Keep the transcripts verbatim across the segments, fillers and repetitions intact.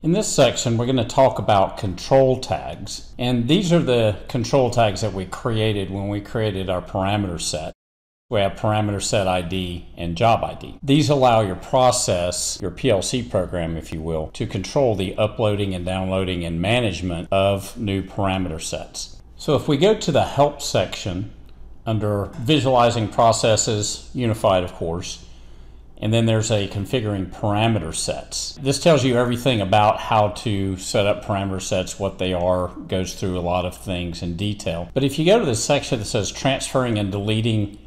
In this section, we're going to talk about control tags, and these are the control tags that we created when we created our parameter set. We have parameter set I D and job I D. These allow your process, your P L C program, if you will, to control the uploading and downloading and management of new parameter sets. So if we go to the help section under visualizing processes, unified of course, and then there's a configuring parameter sets. This tells you everything about how to set up parameter sets, what they are, goes through a lot of things in detail. But if you go to the section that says transferring and deleting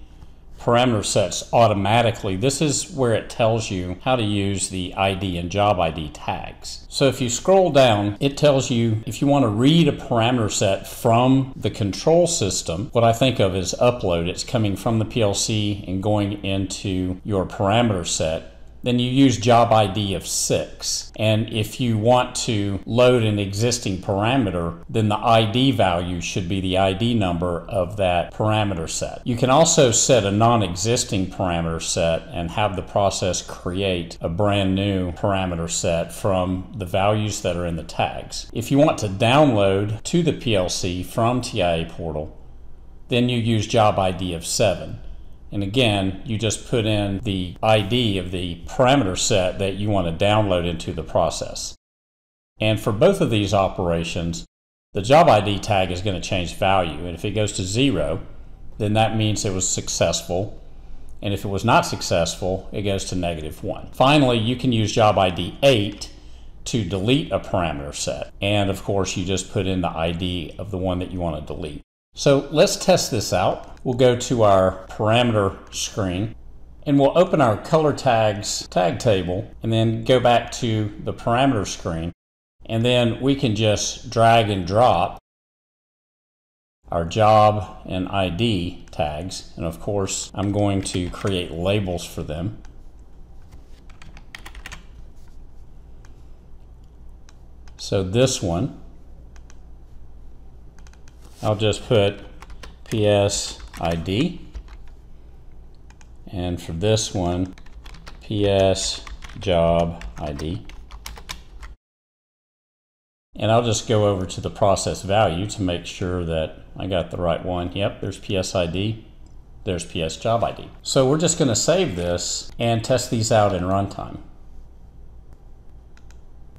parameter sets automatically, this is where it tells you how to use the I D and job I D tags. So if you scroll down, it tells you if you want to read a parameter set from the control system, what I think of as upload, it's coming from the P L C and going into your parameter set, then you use job I D of six. And if you want to load an existing parameter, then the I D value should be the I D number of that parameter set. You can also set a non-existing parameter set and have the process create a brand new parameter set from the values that are in the tags. If you want to download to the P L C from T I A Portal, then you use job I D of seven. And again, you just put in the I D of the parameter set that you want to download into the process. And for both of these operations, the job I D tag is going to change value. And if it goes to zero, then that means it was successful. And if it was not successful, it goes to negative one. Finally, you can use job I D eight to delete a parameter set. And of course, you just put in the I D of the one that you want to delete. So let's test this out. We'll go to our parameter screen and we'll open our color tags tag table and then go back to the parameter screen. And then we can just drag and drop our job and I D tags. And of course, I'm going to create labels for them. So this one, I'll just put P S I D, and for this one, P S job I D. And I'll just go over to the process value to make sure that I got the right one. Yep, there's P S I D, there's P S job I D. So we're just going to save this and test these out in runtime.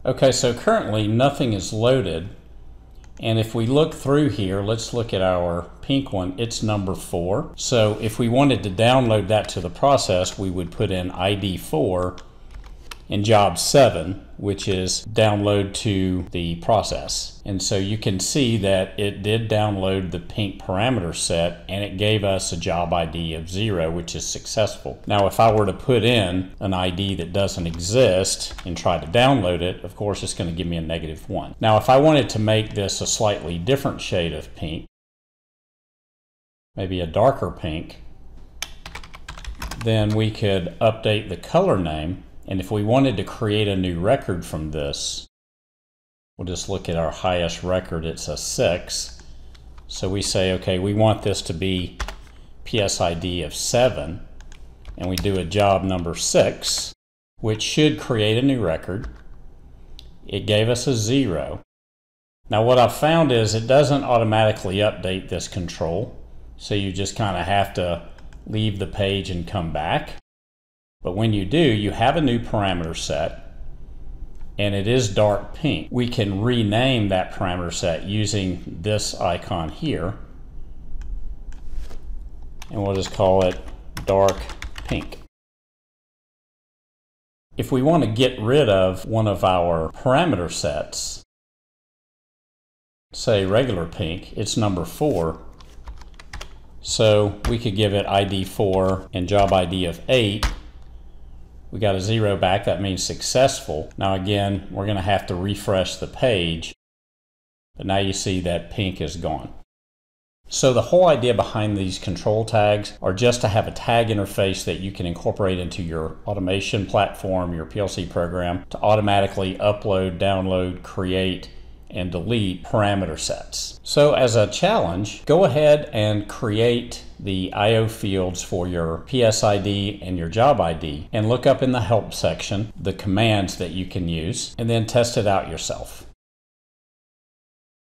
Okay, so currently nothing is loaded. And if we look through here, let's look at our pink one, it's number four. So if we wanted to download that to the process, we would put in I D four and job seven, which is download to the process. And so you can see that it did download the pink parameter set and it gave us a job I D of zero, which is successful. Now, if I were to put in an I D that doesn't exist and try to download it, of course, it's going to give me a negative one. Now, if I wanted to make this a slightly different shade of pink, maybe a darker pink, then we could update the color name. And if we wanted to create a new record from this, we'll just look at our highest record, it's a six. So we say, okay, we want this to be P S I D of seven, and we do a job number six, which should create a new record. It gave us a zero. Now what I've found is it doesn't automatically update this control, so you just kind of have to leave the page and come back. But when you do, you have a new parameter set and it is dark pink. We can rename that parameter set using this icon here. And we'll just call it dark pink. If we want to get rid of one of our parameter sets, say regular pink, it's number four. So we could give it I D four and job I D of eight. We got a zero back, that means successful. Now again, we're gonna have to refresh the page, but now you see that pink is gone. So the whole idea behind these control tags are just to have a tag interface that you can incorporate into your automation platform, your P L C program, to automatically upload, download, create, and delete parameter sets. So as a challenge, go ahead and create the I O fields for your P S I D and your job I D, and look up in the help section the commands that you can use, and then test it out yourself.